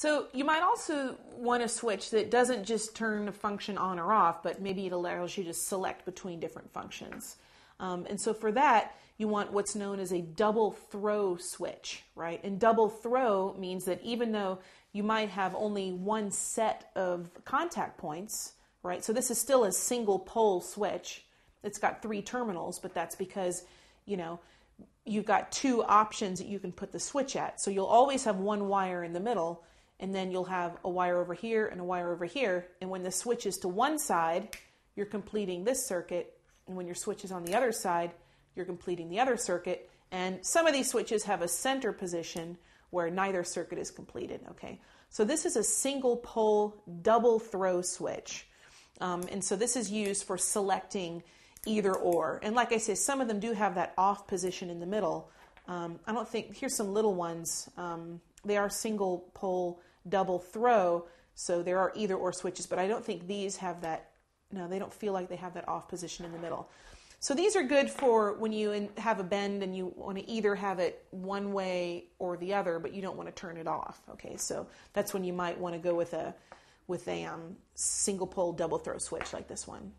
So you might also want a switch that doesn't just turn a function on or off, but maybe it allows you to select between different functions. And so for that, you want what's known as a double throw switch, right? And double throw means that even though you might have only one set of contact points, right? So this is still a single pole switch. It's got three terminals, but that's because, you know, you've got two options that you can put the switch at. So you'll always have one wire in the middle, and then you'll have a wire over here and a wire over here. And when the switch is to one side, you're completing this circuit. And when your switch is on the other side, you're completing the other circuit. And some of these switches have a center position where neither circuit is completed. Okay, so this is a single pole double throw switch. And so this is used for selecting either or. And like I say, some of them do have that off position in the middle. I don't think, here's some little ones. They are single pole double throw. So there are either or switches, but I don't think these have that. No, they don't feel like they have that off position in the middle. So these are good for when you have a bend and you want to either have it one way or the other, but you don't want to turn it off. Okay, so that's when you might want to go with a single pole double throw switch like this one.